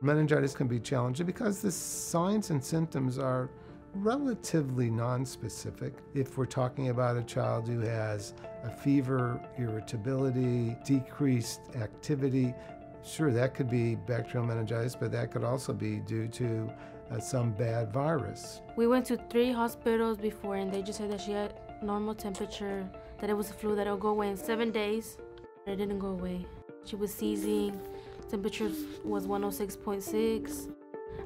Meningitis can be challenging because the signs and symptoms are relatively non-specific. If we're talking about a child who has a fever, irritability, decreased activity, sure, that could be bacterial meningitis, but that could also be due to some bad virus. We went to 3 hospitals before, and they just said that she had normal temperature, that it was a flu, that it'll go away in 7 days. It didn't go away. She was seizing. Temperature was 106.6.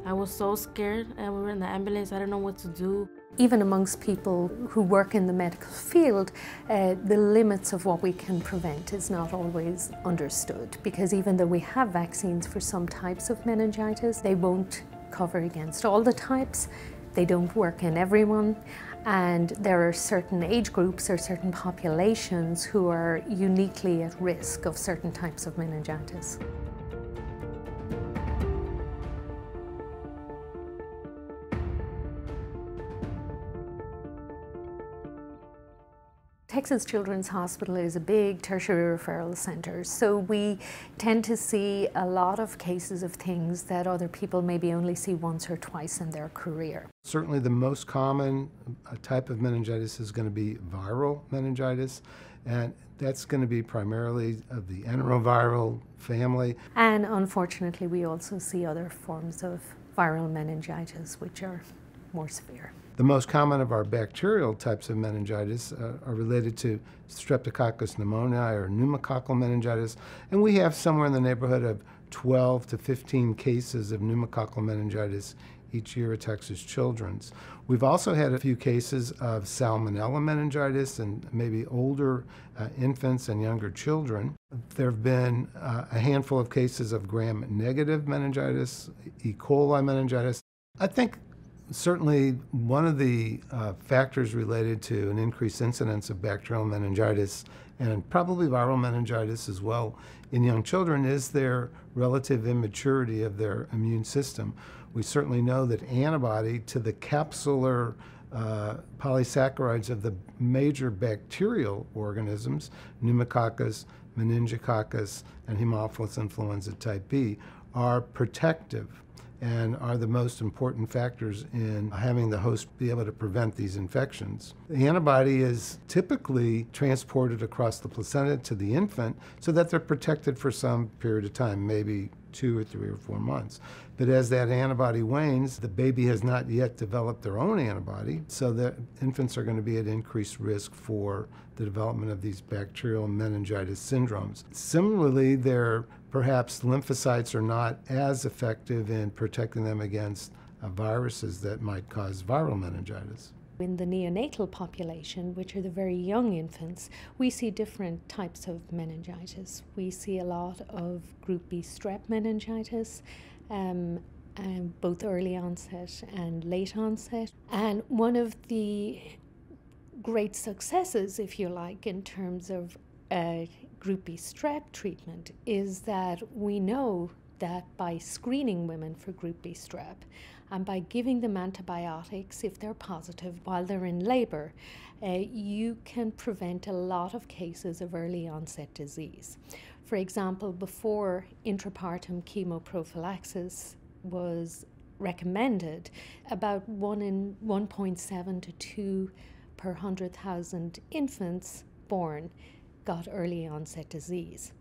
I was so scared, and we were in the ambulance. I didn't know what to do. Even amongst people who work in the medical field, the limits of what we can prevent is not always understood, because even though we have vaccines for some types of meningitis, they won't cover against all the types. They don't work in everyone, and there are certain age groups or certain populations who are uniquely at risk of certain types of meningitis. Texas Children's Hospital is a big tertiary referral center, so we tend to see a lot of cases of things that other people maybe only see once or twice in their career. Certainly the most common type of meningitis is going to be viral meningitis, and that's going to be primarily of the enteroviral family. And unfortunately we also see other forms of viral meningitis which are more severe. The most common of our bacterial types of meningitis are related to Streptococcus pneumoniae or pneumococcal meningitis, and we have somewhere in the neighborhood of 12 to 15 cases of pneumococcal meningitis each year at Texas Children's. We've also had a few cases of Salmonella meningitis and maybe older infants and younger children. There have been a handful of cases of gram-negative meningitis, E. coli meningitis. I think certainly one of the factors related to an increased incidence of bacterial meningitis and probably viral meningitis as well in young children is their relative immaturity of their immune system. We certainly know that antibody to the capsular polysaccharides of the major bacterial organisms, pneumococcus, meningococcus, and Haemophilus influenzae type B, are protective and are the most important factors in having the host be able to prevent these infections. The antibody is typically transported across the placenta to the infant so that they're protected for some period of time, maybe 2 or 3 or 4 months. But as that antibody wanes, the baby has not yet developed their own antibody, so that infants are going to be at increased risk for the development of these bacterial meningitis syndromes. Similarly, perhaps lymphocytes are not as effective in protecting them against viruses that might cause viral meningitis. In the neonatal population, which are the very young infants, we see different types of meningitis. We see a lot of group B strep meningitis, both early onset and late onset. And one of the great successes, if you like, in terms of group B strep treatment is that we know that by screening women for group B strep and by giving them antibiotics if they're positive while they're in labor, you can prevent a lot of cases of early onset disease. For example, before intrapartum chemoprophylaxis was recommended, about 1 in 1.7 to 2 per 100,000 infants born got early onset disease.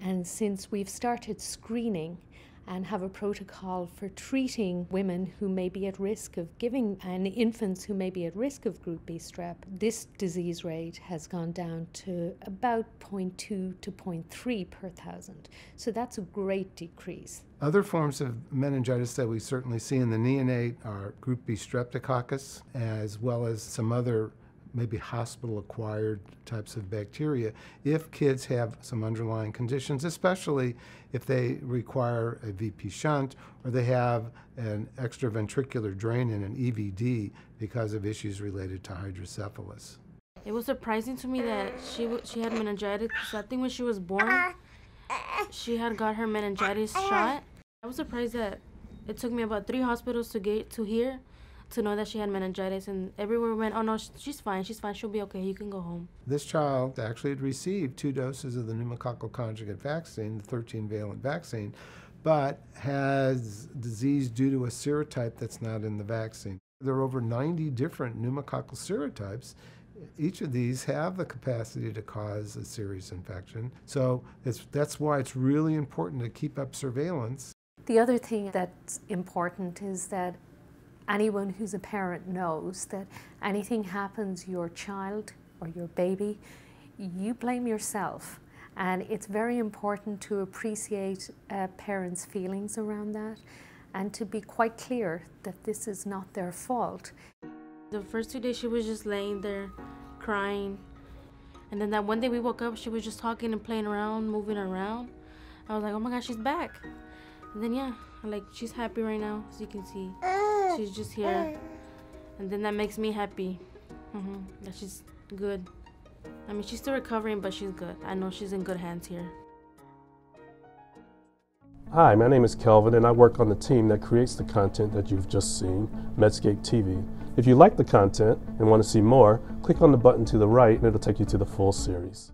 And since we've started screening and have a protocol for treating women who may be at risk of giving and infants who may be at risk of group B strep, this disease rate has gone down to about 0.2 to 0.3 per thousand. So that's a great decrease. Other forms of meningitis that we certainly see in the neonate are group B streptococcus, as well as some other maybe hospital-acquired types of bacteria, if kids have some underlying conditions, especially if they require a VP shunt or they have an extraventricular drain and an EVD because of issues related to hydrocephalus. It was surprising to me that she had meningitis. I think when she was born, she had got her meningitis shot. I was surprised that it took me about 3 hospitals to get to here to know that she had meningitis, and everywhere we went, oh no, she's fine, she'll be okay, you can go home. This child actually had received 2 doses of the pneumococcal conjugate vaccine, the 13-valent vaccine, but has disease due to a serotype that's not in the vaccine. There are over 90 different pneumococcal serotypes. Each of these have the capacity to cause a serious infection. So that's why it's really important to keep up surveillance. The other thing that's important is that anyone who's a parent knows that anything happens to your child or your baby, you blame yourself. And it's very important to appreciate parents' feelings around that and to be quite clear that this is not their fault. The first 2 days she was just laying there crying, and then that one day we woke up, she was just talking and playing around, moving around. I was like, oh my God, she's back. And then yeah, like, she's happy right now, as you can see. She's just here, and then that makes me happy that she's good. I mean, she's still recovering, but she's good. I know she's in good hands here. Hi, my name is Kelvin, and I work on the team that creates the content that you've just seen, Medscape TV. If you like the content and want to see more, click on the button to the right, and it'll take you to the full series.